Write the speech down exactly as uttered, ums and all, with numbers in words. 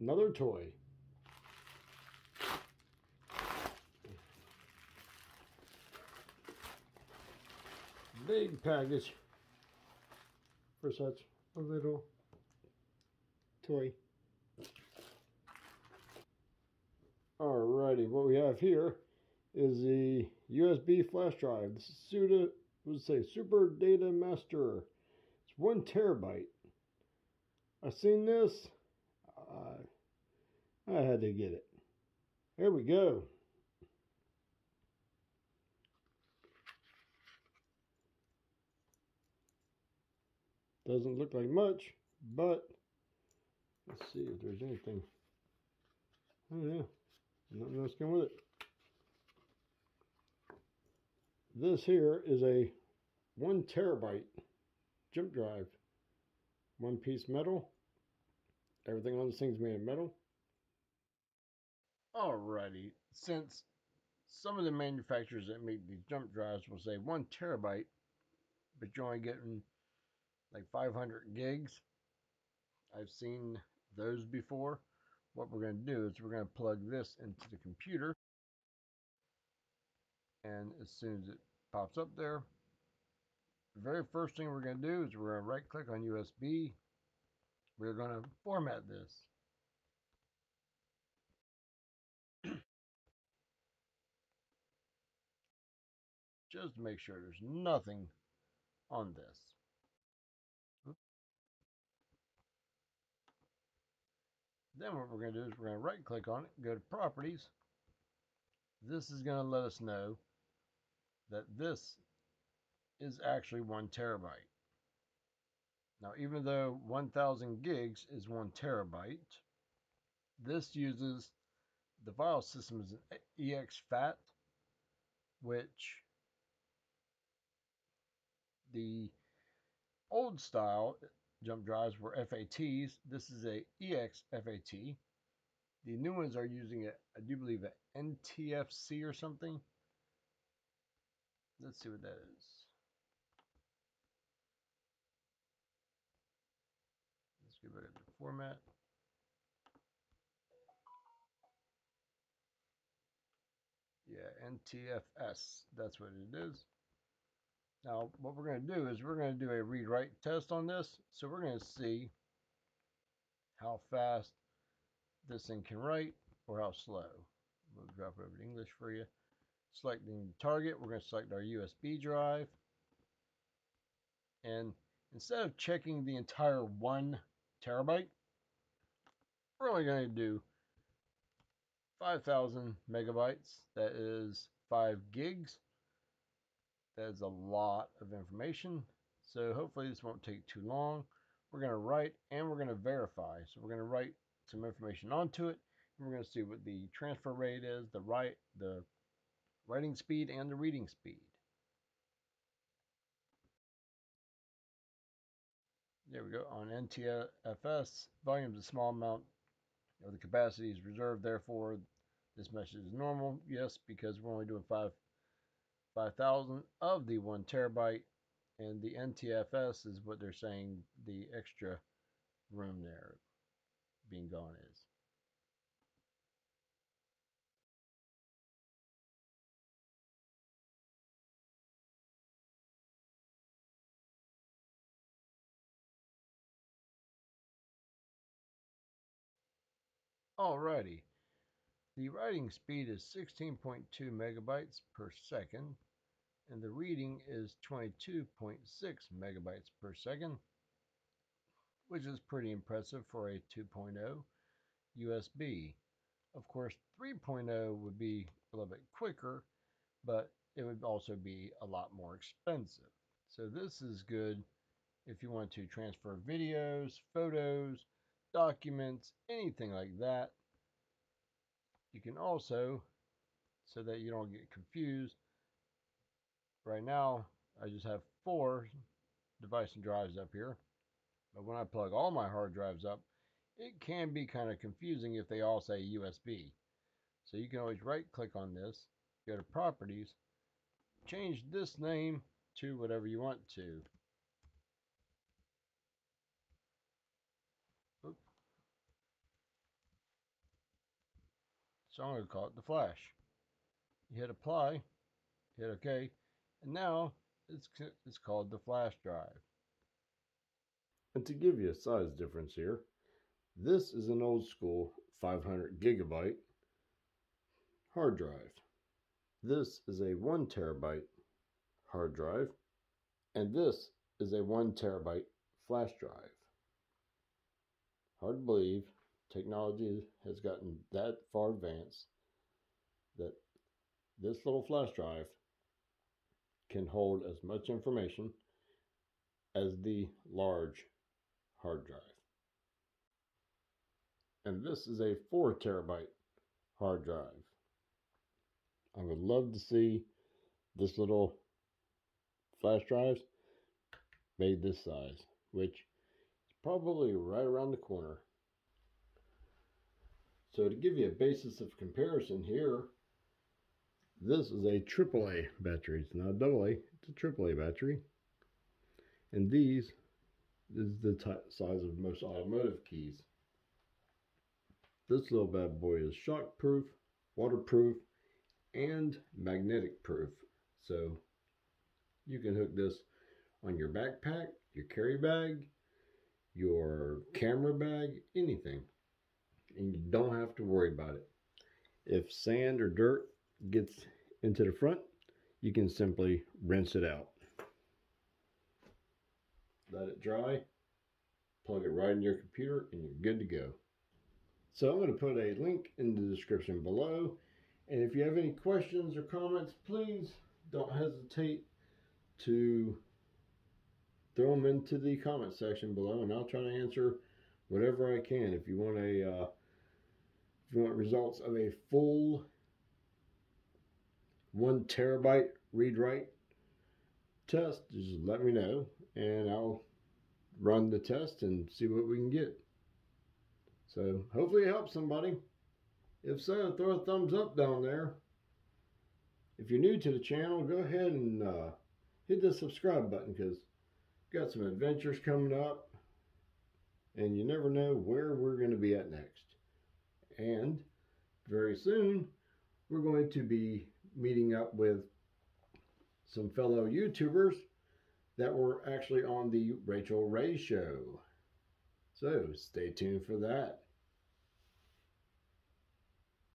Another toy. Big package for such a little toy. Alrighty, what we have here is the U S B flash drive. This is Suda, let's say Super Data Master. It's one terabyte. I've seen this. Uh, I had to get it. There we go. Doesn't look like much, but let's see if there's anything. Oh yeah, nothing else going with it. This here is a one terabyte jump drive. One piece metal. Everything on this thing's made of metal. Alrighty, since some of the manufacturers that make these jump drives will say one terabyte, but you're only getting like five hundred gigs. I've seen those before. What we're going to do is we're going to plug this into the computer, and as soon as it pops up there, the very first thing we're going to do is we're going to right click on U S B. We're going to format this. Just to make sure there's nothing on this. Then what we're going to do is we're going to right click on it, go to properties. This is going to let us know that this is actually one terabyte. Now, even though one thousand gigs is one terabyte, this uses the file system as an E X FAT, which the old style jump drives were F A Ts. This is a E X FAT. The new ones are using a, I do believe, a N T F C or something. Let's see what that is. Let's go back to the format. Yeah, N T F S. That's what it is. Now, what we're going to do is we're going to do a read-write test on this. So we're going to see how fast this thing can write or how slow. We'll drop over to English for you. Selecting the target, we're going to select our U S B drive. And instead of checking the entire one terabyte, we're only going to do five thousand megabytes. That is five gigs. That is a lot of information, so hopefully this won't take too long. We're going to write and we're going to verify. So we're going to write some information onto it, and we're going to see what the transfer rate is, the write, the writing speed, and the reading speed. There we go. On N T F S, volume is a small amount of the capacity is reserved. Therefore, this message is normal. Yes, because we're only doing five. five thousand of the one terabyte, and the N T F S is what they're saying the extra room there being gone is. Alrighty, the writing speed is sixteen point two megabytes per second. And the reading is twenty-two point six megabytes per second, which is pretty impressive for a two point oh U S B. Of course, three point oh would be a little bit quicker, but it would also be a lot more expensive. So this is good if you want to transfer videos, photos, documents, anything like that. You can also, so that you don't get confused, right now, I just have four device and drives up here. But when I plug all my hard drives up, it can be kind of confusing if they all say U S B. So you can always right-click on this, go to Properties, change this name to whatever you want to. Oop. So I'm going to call it the flash. You hit apply, hit OK, and now it's, it's called the flash drive. And to give you a size difference here, this is an old school five hundred gigabyte hard drive. This is a one terabyte hard drive, and this is a one terabyte flash drive. Hard to believe technology has gotten that far advanced that this little flash drive can hold as much information as the large hard drive. And this is a four terabyte hard drive. I would love to see this little flash drive made this size, which is probably right around the corner. So to give you a basis of comparison here, this is a triple A battery. It's not double A, it's a triple A battery. And these, this is the t size of most automotive keys. This little bad boy is shockproof, waterproof, and magnetic proof. So you can hook this on your backpack, your carry bag, your camera bag, anything. And you don't have to worry about it. If sand or dirt gets into the front, you can simply rinse it out. Let it dry, plug it right in your computer, and you're good to go. So I'm going to put a link in the description below. And if you have any questions or comments, please don't hesitate to throw them into the comment section below, and I'll try to answer whatever I can. If you want a, uh, if you want results of a full one terabyte read-write test, just let me know, and I'll run the test and see what we can get. So hopefully it helps somebody. If so, throw a thumbs up down there. If you're new to the channel, go ahead and uh, hit the subscribe button, because we've got some adventures coming up, and you never know where we're going to be at next. And very soon, we're going to be meeting up with some fellow YouTubers that were actually on the Rachel Ray show. So stay tuned for that.